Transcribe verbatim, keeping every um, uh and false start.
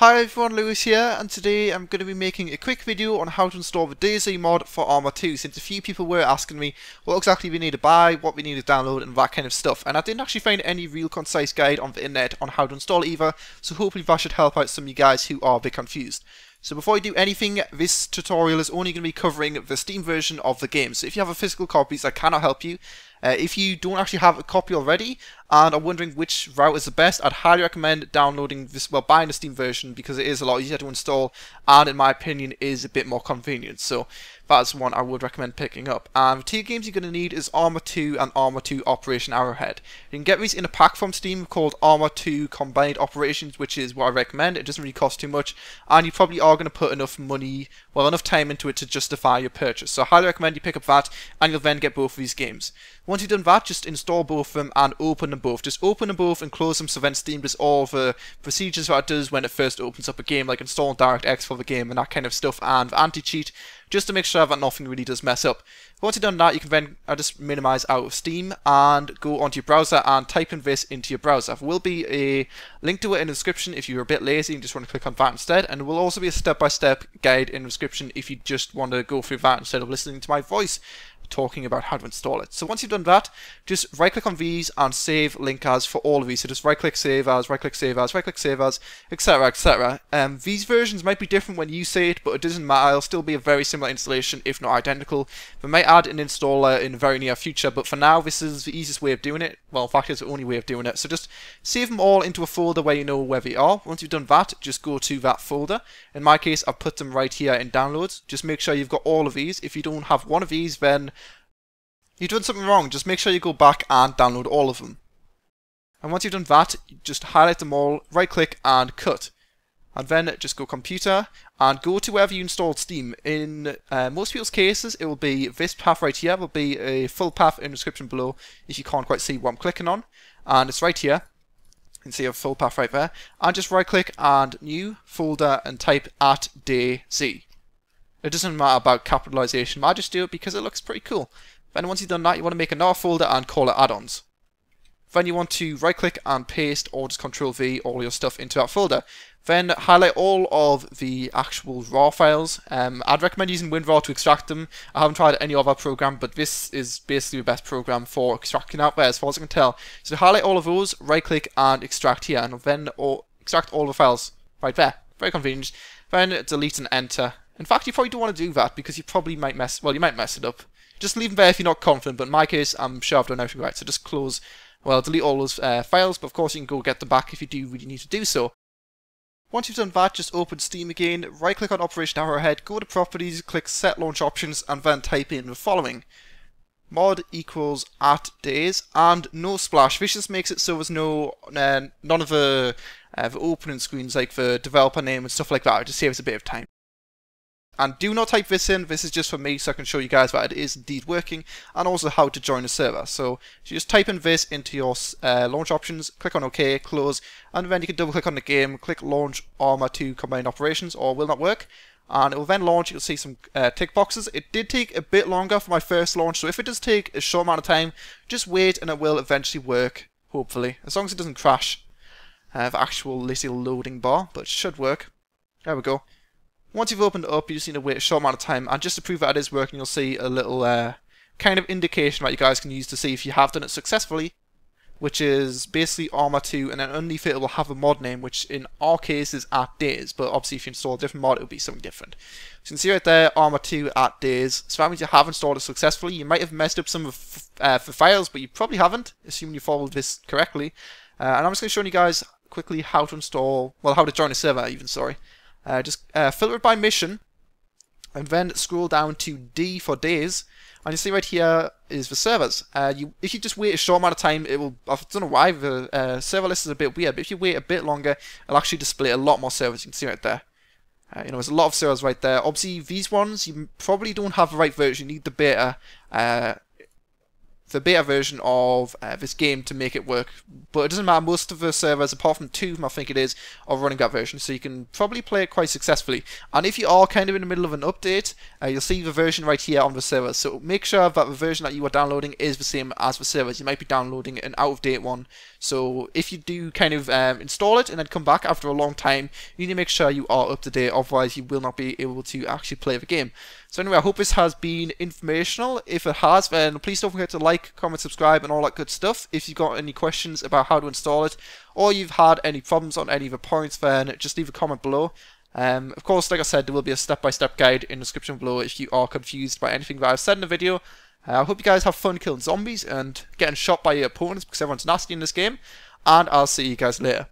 Hi everyone, Lewis here, and today I'm going to be making a quick video on how to install the DayZ mod for Arma two, since a few people were asking me what exactly we need to buy, what we need to download and that kind of stuff, and I didn't actually find any real concise guide on the internet on how to install it either, so hopefully that should help out some of you guys who are a bit confused. So before I do anything, this tutorial is only going to be covering the Steam version of the game. So if you have a physical copies, I cannot help you. Uh, if you don't actually have a copy already and are wondering which route is the best, I'd highly recommend downloading this, well, buying the Steam version, because it is a lot easier to install and, in my opinion, is a bit more convenient. So that's one I would recommend picking up. And the two games you're going to need is Arma two and Arma two Operation Arrowhead. You can get these in a pack from Steam called Arma two Combined Operations, which is what I recommend. It doesn't really cost too much, and you probably are going to put enough money, well, enough time into it to justify your purchase. So I highly recommend you pick up that, and you'll then get both of these games. Once you've done that, just install both of them and open them both. Just open them both and close them, so then Steam does all the procedures that it does when it first opens up a game, like installing DirectX for the game and that kind of stuff, and the anti-cheat, just to make sure that nothing really does mess up. Once you've done that, you can then uh, just minimize out of Steam and go onto your browser and type in this into your browser. There will be a link to it in the description if you're a bit lazy and just want to click on that instead, and there will also be a step-by-step guide in the description if you just want to go through that instead of listening to my voice talking about how to install it. So once you've done that, just right click on these and save link as for all of these. So just right click save as, right click save as, right click save as, etc, et cetera. Um, these versions might be different when you say it, but it doesn't matter. It'll still be a very similar installation, if not identical. They might add an installer in the very near future, but for now this is the easiest way of doing it. Well, in fact it's the only way of doing it. So just save them all into a folder where you know where they are. Once you've done that, just go to that folder. In my case, I've put them right here in downloads. Just make sure you've got all of these. If you don't have one of these, then you've done something wrong. Just make sure you go back and download all of them. And once you've done that, just highlight them all, right click and cut. And then just go computer and go to wherever you installed Steam. In uh, most people's cases, it will be this path right here. There will be a full path in the description below if you can't quite see what I'm clicking on. And it's right here. You can see a full path right there. And just right click and new folder and type at DayZ. It doesn't matter about capitalization. I just do it because it looks pretty cool. Then once you've done that, you want to make another folder and call it add-ons. Then you want to right click and paste, or just control V all your stuff into that folder. Then highlight all of the actual RAR files. Um, I'd recommend using WinRAR to extract them. I haven't tried any other program, but this is basically the best program for extracting out there as far as I can tell. So highlight all of those, right click and extract here, and then all, extract all the files right there. Very convenient. Then delete and enter. In fact, you probably don't want to do that because you probably might mess, well, you might mess it up. Just leave them there if you're not confident, but in my case, I'm sure I've done everything right. So just close, well, delete all those uh, files, but of course you can go get them back if you do really need to do so. Once you've done that, just open Steam again, right click on Operation Arrowhead, go to Properties, click Set Launch Options, and then type in the following. Mod equals at days and no splash. This just makes it so there's no, uh, none of the, uh, the opening screens, like the developer name and stuff like that. It just saves a bit of time. And do not type this in, this is just for me so I can show you guys that it is indeed working, and also how to join a server. So just type in this into your uh, launch options, click on OK, close, and then you can double click on the game, click launch Arma two Combined Operations, or will not work. And it will then launch. You'll see some uh, tick boxes. It did take a bit longer for my first launch, so if it does take a short amount of time, just wait and it will eventually work, hopefully. As long as it doesn't crash uh, the actual little loading bar, but it should work. There we go. Once you've opened it up, you just need to wait a short amount of time, and just to prove that it is working, you'll see a little uh, kind of indication that you guys can use to see if you have done it successfully, which is basically Arma two, and then underneath it will have a mod name, which in our case is at days, but obviously if you install a different mod, it will be something different. So you can see right there, Arma two at days, so that means you have installed it successfully. You might have messed up some of uh, the files, but you probably haven't, assuming you followed this correctly. Uh, and I'm just going to show you guys quickly how to install, well, how to join a server even, sorry. Uh, just uh, filter it by mission, and then scroll down to D for days, and you see right here is the servers. Uh, you, if you just wait a short amount of time, it will, I don't know why, the uh, server list is a bit weird, but if you wait a bit longer, it'll actually display a lot more servers. You can see right there. Uh, you know, there's a lot of servers right there. Obviously, these ones, you probably don't have the right version. You need the beta uh, the beta version of uh, this game to make it work, but it doesn't matter, most of the servers, apart from two of them I think it is, are running that version, so you can probably play it quite successfully. And if you are kind of in the middle of an update, uh, you'll see the version right here on the server, so make sure that the version that you are downloading is the same as the servers. You might be downloading an out-of-date one, so if you do kind of um, install it and then come back after a long time, you need to make sure you are up to date, otherwise you will not be able to actually play the game. So anyway, I hope this has been informational. If it has, then please don't forget to like, comment, subscribe and all that good stuff. If you've got any questions about how to install it, or you've had any problems on any of the points, then just leave a comment below. Um, of course, like I said, there will be a step-by-step guide in the description below if you are confused by anything that I've said in the video. Uh, I hope you guys have fun killing zombies and getting shot by your opponents, because everyone's nasty in this game, and I'll see you guys later.